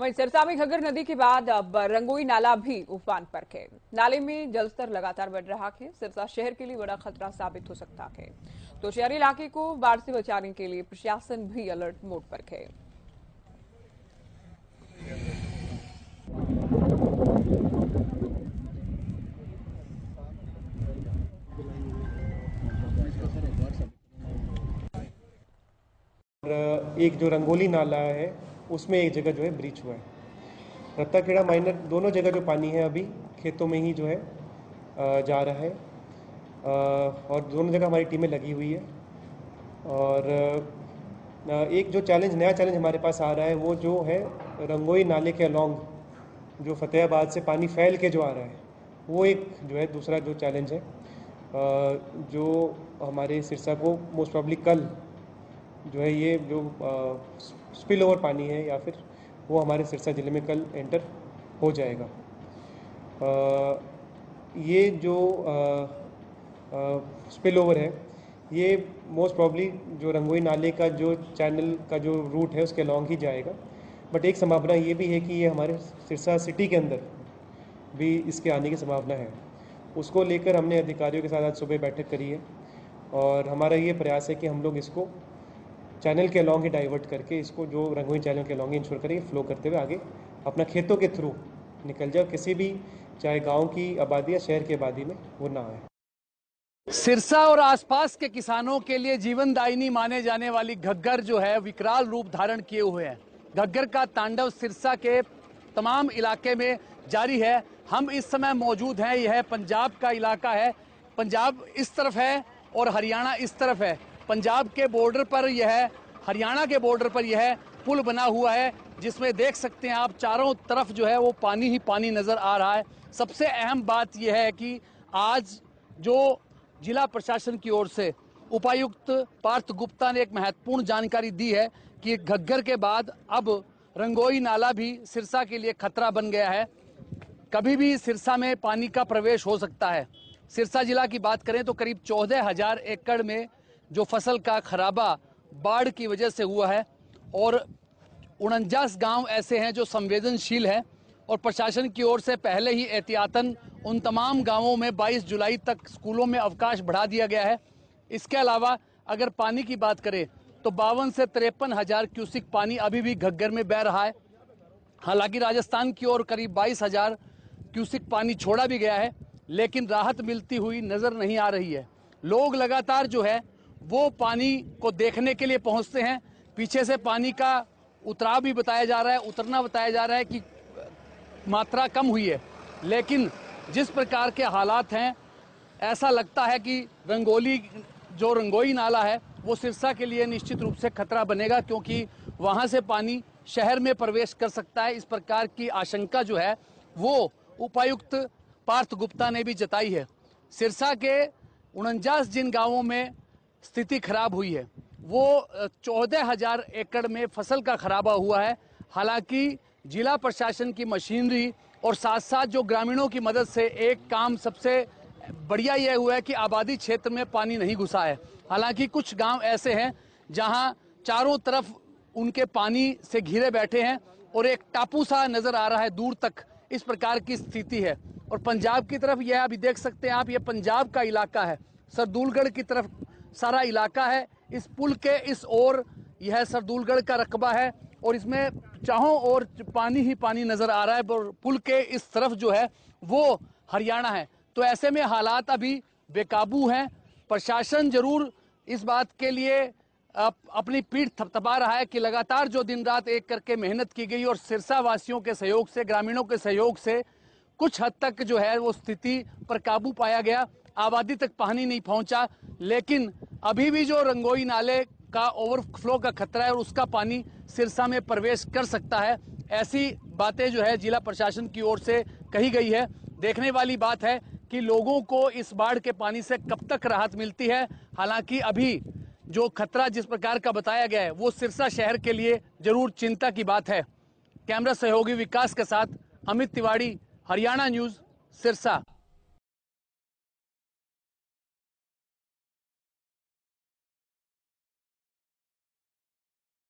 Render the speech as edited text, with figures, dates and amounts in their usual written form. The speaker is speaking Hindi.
वहीं सिरसा में घग्घर नदी के बाद अब रंगोई नाला भी उफान पर है। नाले में जलस्तर लगातार बढ़ रहा है। सिरसा शहर के लिए बड़ा खतरा साबित हो सकता है, तो शहरी इलाके को बाढ़ से बचाने के लिए प्रशासन भी अलर्ट मोड पर है। एक जो रंगोली नाला है उसमें एक जगह जो है ब्रीच हुआ है। रत्ताखेड़ा माइनर दोनों जगह जो पानी है अभी खेतों में ही जो है जा रहा है और दोनों जगह हमारी टीमें लगी हुई है। और एक जो चैलेंज नया चैलेंज हमारे पास आ रहा है वो जो है रंगोई नाले के अलॉन्ग जो फतेहाबाद से पानी फैल के जो आ रहा है वो एक जो है दूसरा जो चैलेंज है जो हमारे सिरसा को मोस्ट प्रॉब्ली कल जो है ये जो स्पिल ओवर पानी है या फिर वो हमारे सिरसा ज़िले में कल एंटर हो जाएगा। ये जो स्पिल ओवर है ये मोस्ट प्रॉब्ली जो रंगोई नाले का जो चैनल का जो रूट है उसके लॉन्ग ही जाएगा। बट एक संभावना ये भी है कि ये हमारे सिरसा सिटी के अंदर भी इसके आने की संभावना है। उसको लेकर हमने अधिकारियों के साथ आज सुबह बैठक करी है और हमारा ये प्रयास है कि हम लोग इसको चैनल के अलॉन्ग ही डाइवर्ट करके इसको जो रंगोई चैनल के अलॉन्ग इंश्योर करें फ्लो करते हुए आगे अपना खेतों के थ्रू निकल जाए, किसी भी चाहे गांव की आबादी या शहर की आबादी में वो ना आए। सिरसा और आसपास के किसानों के लिए जीवनदायिनी माने जाने वाली घग्घर जो है विकराल रूप धारण किए हुए हैं। घग्घर का तांडव सिरसा के तमाम इलाके में जारी है। हम इस समय मौजूद हैं, यह पंजाब का इलाका है। पंजाब इस तरफ है और हरियाणा इस तरफ है। पंजाब के बॉर्डर पर यह हरियाणा के बॉर्डर पर यह पुल बना हुआ है जिसमें देख सकते हैं आप चारों तरफ जो है वो पानी ही पानी नज़र आ रहा है। सबसे अहम बात यह है कि आज जो जिला प्रशासन की ओर से उपायुक्त पार्थ गुप्ता ने एक महत्वपूर्ण जानकारी दी है कि घग्घर के बाद अब रंगोई नाला भी सिरसा के लिए खतरा बन गया है। कभी भी सिरसा में पानी का प्रवेश हो सकता है। सिरसा जिला की बात करें तो करीब 14,000 एकड़ में जो फसल का खराबा बाढ़ की वजह से हुआ है और 49 गांव ऐसे हैं जो संवेदनशील हैं और प्रशासन की ओर से पहले ही एहतियातन उन तमाम गांवों में 22 जुलाई तक स्कूलों में अवकाश बढ़ा दिया गया है। इसके अलावा अगर पानी की बात करें तो 52 से 53,000 क्यूसिक पानी अभी भी घग्घर में बह रहा है। हालांकि राजस्थान की ओर करीब 22,000 क्यूसिक पानी छोड़ा भी गया है, लेकिन राहत मिलती हुई नज़र नहीं आ रही है। लोग लगातार जो है वो पानी को देखने के लिए पहुंचते हैं। पीछे से पानी का उतराव भी बताया जा रहा है, उतरना बताया जा रहा है कि मात्रा कम हुई है, लेकिन जिस प्रकार के हालात हैं ऐसा लगता है कि रंगोई नाला है वो सिरसा के लिए निश्चित रूप से खतरा बनेगा, क्योंकि वहाँ से पानी शहर में प्रवेश कर सकता है। इस प्रकार की आशंका जो है वो उपायुक्त पार्थ गुप्ता ने भी जताई है। सिरसा के 49 जिन गांवों में स्थिति खराब हुई है वो 14,000 एकड़ में फसल का खराबा हुआ है। हालांकि जिला प्रशासन की मशीनरी और साथ साथ जो ग्रामीणों की मदद से एक काम सबसे बढ़िया यह हुआ है कि आबादी क्षेत्र में पानी नहीं घुसा है। हालांकि कुछ गांव ऐसे हैं जहां चारों तरफ उनके पानी से घिरे बैठे हैं और एक टापू सा नजर आ रहा है दूर तक, इस प्रकार की स्थिति है। और पंजाब की तरफ यह अभी देख सकते हैं आप, ये पंजाब का इलाका है, सरदूलगढ़ की तरफ सारा इलाका है। इस पुल के इस ओर यह सरदूलगढ़ का रकबा है और इसमें चाहों और पानी ही पानी नजर आ रहा है। और पुल के इस तरफ जो है वो हरियाणा है। तो ऐसे में हालात अभी बेकाबू हैं। प्रशासन जरूर इस बात के लिए अपनी पीठ थपथपा रहा है कि लगातार जो दिन रात एक करके मेहनत की गई और सिरसा वासियों के सहयोग से, ग्रामीणों के सहयोग से कुछ हद तक जो है वो स्थिति पर काबू पाया गया। आबादी तक पानी नहीं पहुंचा, लेकिन अभी भी जो रंगोई नाले का ओवरफ्लो का खतरा है और उसका पानी सिरसा में प्रवेश कर सकता है, ऐसी बातें जो है जिला प्रशासन की ओर से कही गई है। देखने वाली बात है कि लोगों को इस बाढ़ के पानी से कब तक राहत मिलती है। हालांकि अभी जो खतरा जिस प्रकार का बताया गया है वो सिरसा शहर के लिए जरूर चिंता की बात है। कैमरा सहयोगी विकास के साथ अमित तिवारी, हरियाणा न्यूज़, सिरसा।